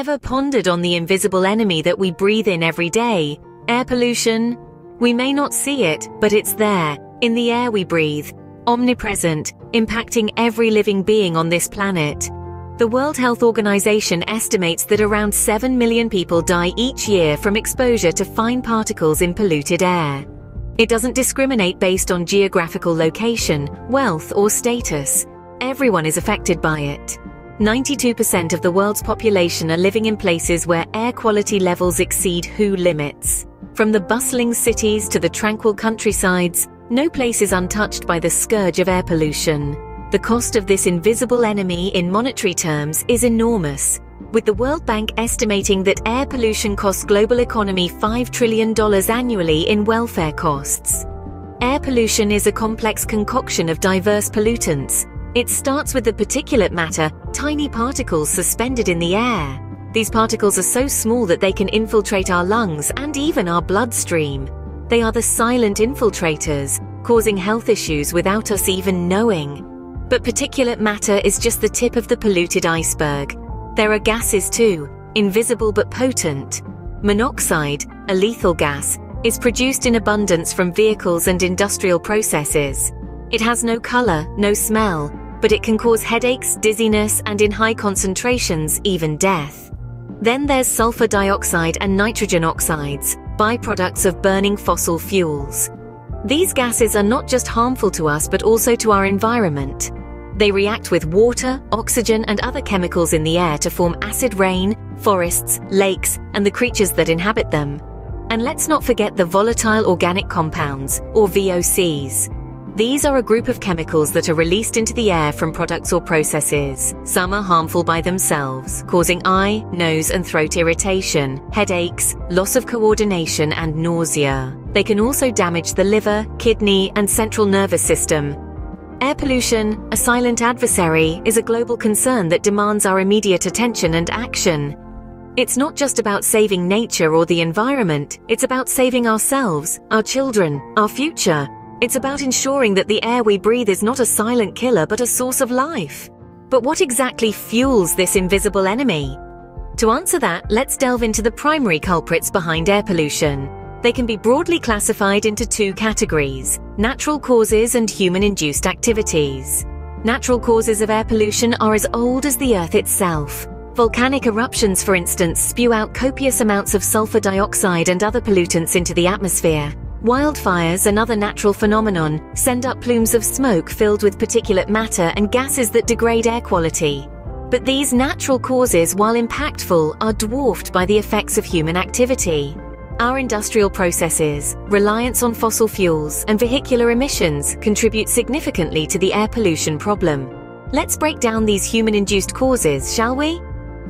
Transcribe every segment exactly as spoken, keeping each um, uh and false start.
ever pondered on the invisible enemy that we breathe in every day? Air pollution? We may not see it, but it's there, in the air we breathe, omnipresent, impacting every living being on this planet. The World Health Organization estimates that around seven million people die each year from exposure to fine particles in polluted air. It doesn't discriminate based on geographical location, wealth, or status. Everyone is affected by it. ninety-two percent of the world's population are living in places where air quality levels exceed W H O limits. From the bustling cities to the tranquil countrysides, no place is untouched by the scourge of air pollution. The cost of this invisible enemy in monetary terms is enormous, with the World Bank estimating that air pollution costs global economy five trillion dollars annually in welfare costs. Air pollution is a complex concoction of diverse pollutants. It starts with the particulate matter, tiny particles suspended in the air. These particles are so small that they can infiltrate our lungs and even our bloodstream. They are the silent infiltrators, causing health issues without us even knowing. But particulate matter is just the tip of the polluted iceberg. There are gases too, invisible but potent. Monoxide, a lethal gas, is produced in abundance from vehicles and industrial processes. It has no color, no smell, but it can cause headaches, dizziness, and in high concentrations, even death. Then there's sulfur dioxide and nitrogen oxides, byproducts of burning fossil fuels. These gases are not just harmful to us but also to our environment. They react with water, oxygen, and other chemicals in the air to form acid rain, forests, lakes, and the creatures that inhabit them. And let's not forget the volatile organic compounds, or V O Cs. These are a group of chemicals that are released into the air from products or processes. Some are harmful by themselves, causing eye, nose, and throat irritation, headaches, loss of coordination, and nausea. They can also damage the liver, kidney, and central nervous system. Air pollution, a silent adversary, is a global concern that demands our immediate attention and action. It's not just about saving nature or the environment, it's about saving ourselves, our children, our future. It's about ensuring that the air we breathe is not a silent killer but a source of life. But what exactly fuels this invisible enemy? To answer that, let's delve into the primary culprits behind air pollution. They can be broadly classified into two categories: natural causes and human-induced activities. Natural causes of air pollution are as old as the Earth itself. Volcanic eruptions, for instance, spew out copious amounts of sulfur dioxide and other pollutants into the atmosphere. Wildfires, another natural phenomenon, send up plumes of smoke filled with particulate matter and gases that degrade air quality. But these natural causes, while impactful, are dwarfed by the effects of human activity. Our industrial processes, reliance on fossil fuels, and vehicular emissions contribute significantly to the air pollution problem. Let's break down these human-induced causes, shall we?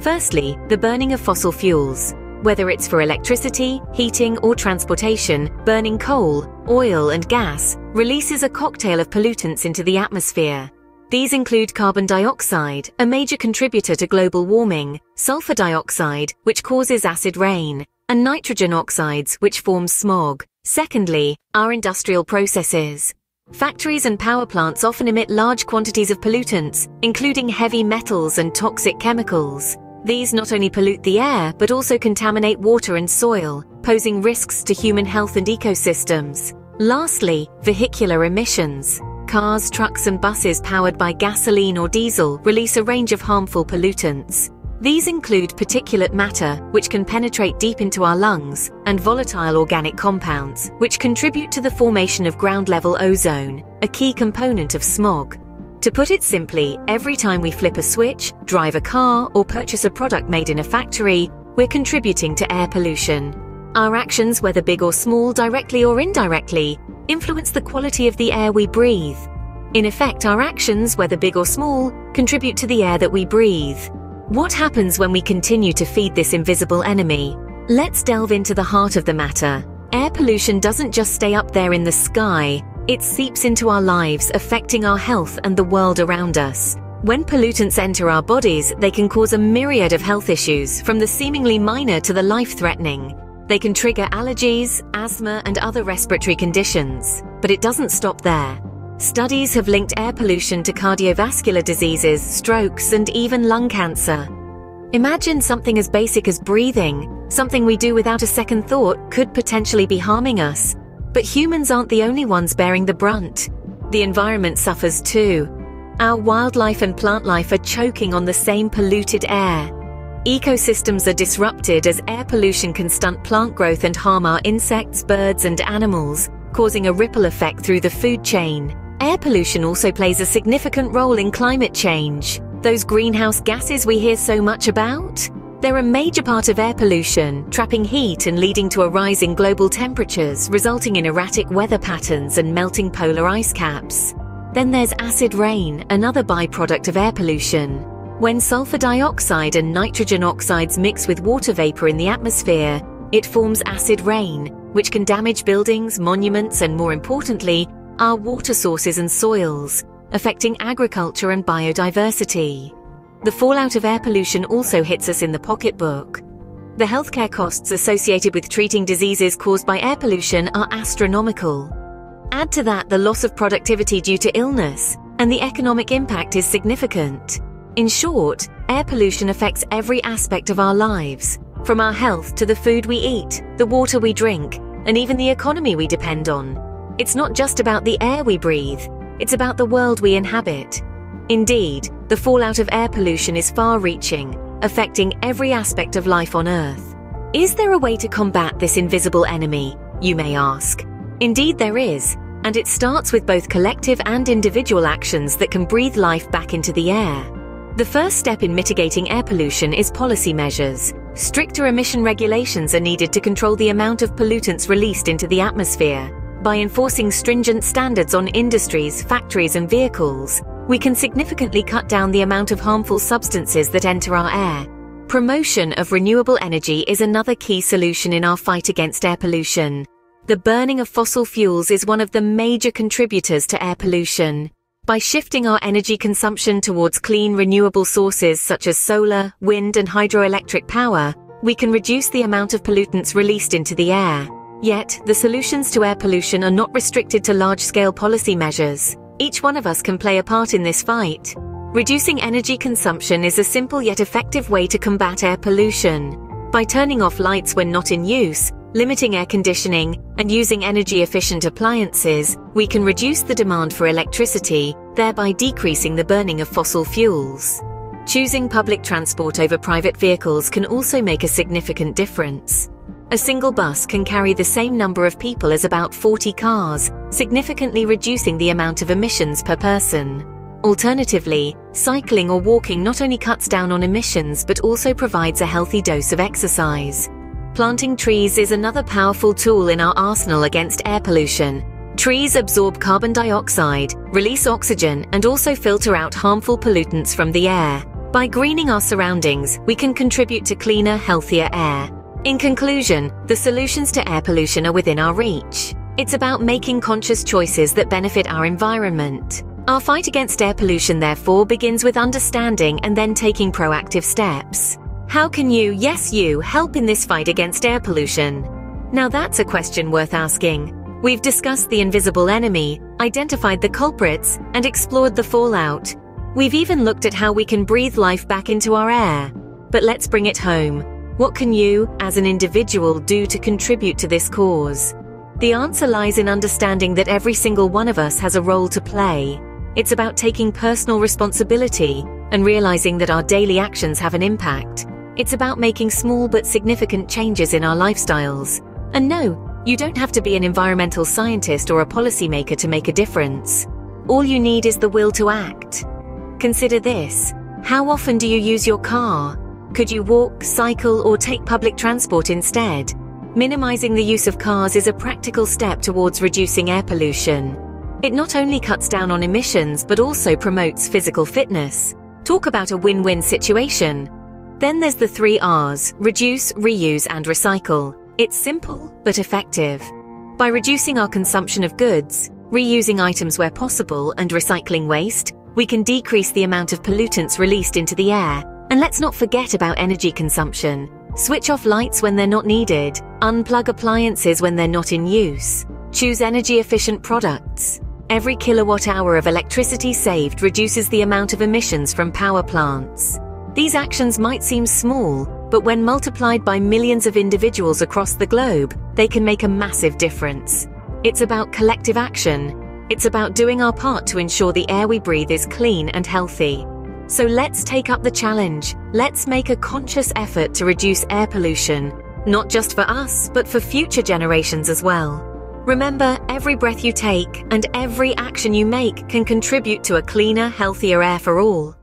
Firstly, the burning of fossil fuels. Whether it's for electricity, heating, or transportation, burning coal, oil, and gas releases a cocktail of pollutants into the atmosphere. These include carbon dioxide, a major contributor to global warming, sulfur dioxide, which causes acid rain, and nitrogen oxides, which form smog. Secondly, our industrial processes. Factories and power plants often emit large quantities of pollutants, including heavy metals and toxic chemicals. These not only pollute the air, but also contaminate water and soil, posing risks to human health and ecosystems. Lastly, vehicular emissions. Cars, trucks, and buses powered by gasoline or diesel release a range of harmful pollutants. These include particulate matter, which can penetrate deep into our lungs, and volatile organic compounds, which contribute to the formation of ground-level ozone, a key component of smog. To put it simply, every time we flip a switch, drive a car, or purchase a product made in a factory, we're contributing to air pollution. Our actions, whether big or small, directly or indirectly, influence the quality of the air we breathe. In effect, our actions, whether big or small, contribute to the air that we breathe. What happens when we continue to feed this invisible enemy? Let's delve into the heart of the matter. Air pollution doesn't just stay up there in the sky. It seeps into our lives, affecting our health and the world around us. When pollutants enter our bodies, they can cause a myriad of health issues, from the seemingly minor to the life-threatening. They can trigger allergies, asthma, and other respiratory conditions. But it doesn't stop there. Studies have linked air pollution to cardiovascular diseases, strokes, and even lung cancer. Imagine something as basic as breathing, something we do without a second thought, could potentially be harming us. But humans aren't the only ones bearing the brunt. The environment suffers too. Our wildlife and plant life are choking on the same polluted air. Ecosystems are disrupted as air pollution can stunt plant growth and harm our insects, birds and animals, causing a ripple effect through the food chain. Air pollution also plays a significant role in climate change. Those greenhouse gases we hear so much about? They're a major part of air pollution, trapping heat and leading to a rise in global temperatures, resulting in erratic weather patterns and melting polar ice caps. Then there's acid rain, another byproduct of air pollution. When sulfur dioxide and nitrogen oxides mix with water vapor in the atmosphere, it forms acid rain, which can damage buildings, monuments, and more importantly, our water sources and soils, affecting agriculture and biodiversity. The fallout of air pollution also hits us in the pocketbook. The healthcare costs associated with treating diseases caused by air pollution are astronomical. Add to that the loss of productivity due to illness, and the economic impact is significant. In short, air pollution affects every aspect of our lives, from our health to the food we eat, the water we drink, and even the economy we depend on. It's not just about the air we breathe, it's about the world we inhabit. Indeed, the fallout of air pollution is far-reaching, affecting every aspect of life on Earth. Is there a way to combat this invisible enemy, you may ask? Indeed there is, and it starts with both collective and individual actions that can breathe life back into the air. The first step in mitigating air pollution is policy measures. Stricter emission regulations are needed to control the amount of pollutants released into the atmosphere. By enforcing stringent standards on industries, factories and vehicles, we can significantly cut down the amount of harmful substances that enter our air. Promotion of renewable energy is another key solution in our fight against air pollution. The burning of fossil fuels is one of the major contributors to air pollution. By shifting our energy consumption towards clean, renewable sources such as solar, wind and hydroelectric power, we can reduce the amount of pollutants released into the air. Yet, the solutions to air pollution are not restricted to large-scale policy measures. Each one of us can play a part in this fight. Reducing energy consumption is a simple yet effective way to combat air pollution. By turning off lights when not in use, limiting air conditioning, and using energy-efficient appliances, we can reduce the demand for electricity, thereby decreasing the burning of fossil fuels. Choosing public transport over private vehicles can also make a significant difference. A single bus can carry the same number of people as about forty cars, significantly reducing the amount of emissions per person. Alternatively, cycling or walking not only cuts down on emissions but also provides a healthy dose of exercise. Planting trees is another powerful tool in our arsenal against air pollution. Trees absorb carbon dioxide, release oxygen, and also filter out harmful pollutants from the air. By greening our surroundings, we can contribute to cleaner, healthier air. In conclusion, the solutions to air pollution are within our reach. It's about making conscious choices that benefit our environment. Our fight against air pollution, therefore, begins with understanding and then taking proactive steps. How can you, yes you, help in this fight against air pollution? Now that's a question worth asking. We've discussed the invisible enemy, identified the culprits, and explored the fallout. We've even looked at how we can breathe life back into our air. But let's bring it home. What can you, as an individual, do to contribute to this cause? The answer lies in understanding that every single one of us has a role to play. It's about taking personal responsibility and realizing that our daily actions have an impact. It's about making small but significant changes in our lifestyles. And no, you don't have to be an environmental scientist or a policymaker to make a difference. All you need is the will to act. Consider this. How often do you use your car? Could you walk, cycle, or take public transport instead? Minimizing the use of cars is a practical step towards reducing air pollution. It not only cuts down on emissions but also promotes physical fitness. Talk about a win-win situation. Then there's the three R's: reduce, reuse, and recycle. It's simple, but effective. By reducing our consumption of goods, reusing items where possible, and recycling waste, we can decrease the amount of pollutants released into the air. And let's not forget about energy consumption. Switch off lights when they're not needed, unplug appliances when they're not in use, choose energy-efficient products. Every kilowatt hour of electricity saved reduces the amount of emissions from power plants. These actions might seem small, but when multiplied by millions of individuals across the globe, they can make a massive difference. It's about collective action. It's about doing our part to ensure the air we breathe is clean and healthy. So let's take up the challenge. Let's make a conscious effort to reduce air pollution, not just for us, but for future generations as well. Remember, every breath you take and every action you make can contribute to a cleaner, healthier air for all.